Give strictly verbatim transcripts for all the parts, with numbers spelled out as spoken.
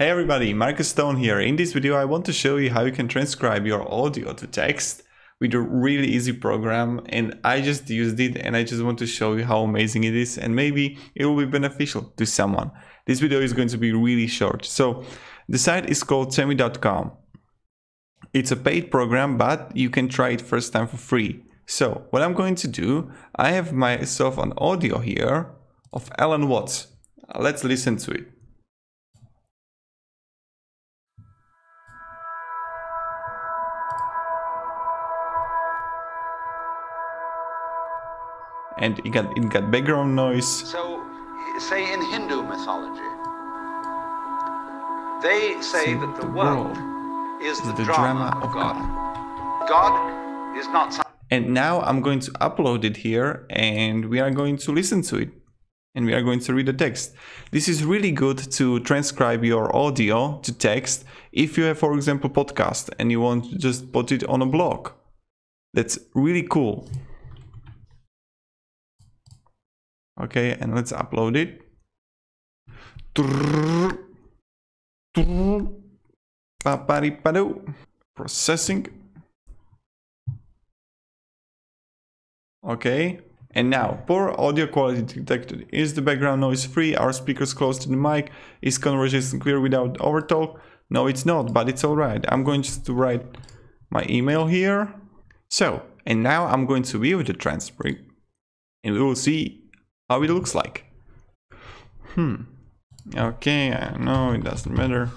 Hey everybody, Marcus Stone here. In this video I want to show you how you can transcribe your audio to text with a really easy program, and I just used it and I just want to show you how amazing it is, and maybe it will be beneficial to someone. This video is going to be really short. So the site is called temi dot com. It's a paid program, but you can try it first time for free. So what I'm going to do, I have myself an audio here of Alan Watts. Let's listen to it. And it got, it got background noise. So, say in Hindu mythology, they say See, that the, the world, world is the, the drama, drama of God. God. God is not something. And now I'm going to upload it here, and we are going to listen to it. And we are going to read the text. This is really good to transcribe your audio to text if you have, for example, podcast and you want to just put it on a blog. That's really cool. Okay, and let's upload it. Processing. Okay, and now poor audio quality detected. Is the background noise free? Are speakers close to the mic? Is conversation clear without overtalk? No, it's not, but it's all right. I'm going just to write my email here. So, and now I'm going to view the transcript, and we will see how it looks like. Hmm. Okay, I know it doesn't matter.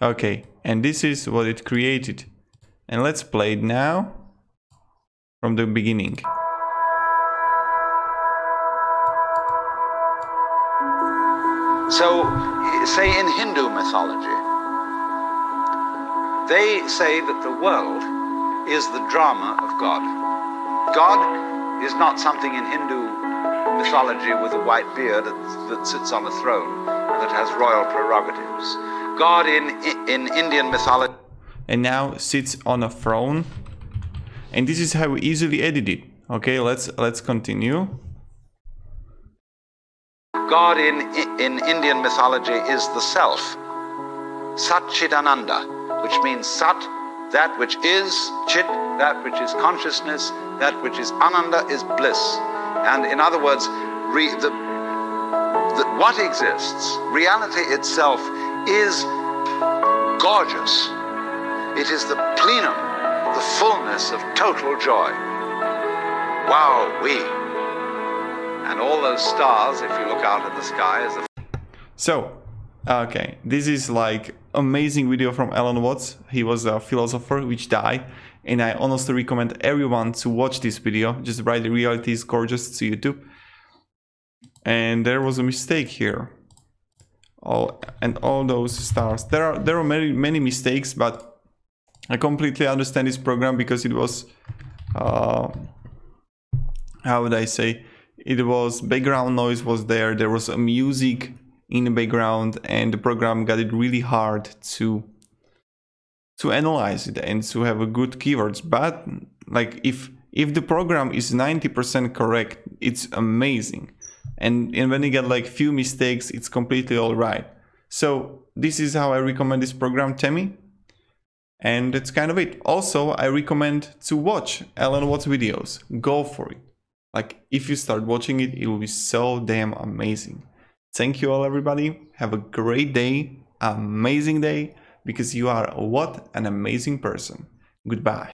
Okay, and this is what it created. And let's play it now from the beginning. So, say in Hindu mythology, they say that the world is the drama of God. God is not something in Hindu mythology with a white beard that sits on a throne and that has royal prerogatives. God in in Indian mythology and now sits on a throne, and this is how we easily edit it. Okay, let's let's continue. God in in Indian mythology is the self, Sat Chit Ananda, which means Sat, that which is, Chit, that which is consciousness, that which is Ananda is bliss. And in other words, re, the, the, what exists, reality itself, is gorgeous. It is the plenum, the fullness of total joy. Wow-wee. And all those stars, if you look out at the sky, is a... So, okay, this is like amazing video from Alan Watts. He was a philosopher which died. And I honestly recommend everyone to watch this video. Just write the reality is gorgeous to YouTube. And there was a mistake here. All and all those stars. There are there are many many mistakes, but I completely understand this program because it was uh, how would I say? It was background noise was there. There was a music in the background, and the program got it really hard to. to analyze it and to have a good keywords. But like if if the program is ninety percent correct, it's amazing. And, and when you get like few mistakes, it's completely all right. So this is how I recommend this program, Temi. And that's kind of it. Also, I recommend to watch Alan Watts videos. Go for it. Like if you start watching it, it will be so damn amazing. Thank you all, everybody. Have a great day, amazing day. Because you are what an amazing person. Goodbye.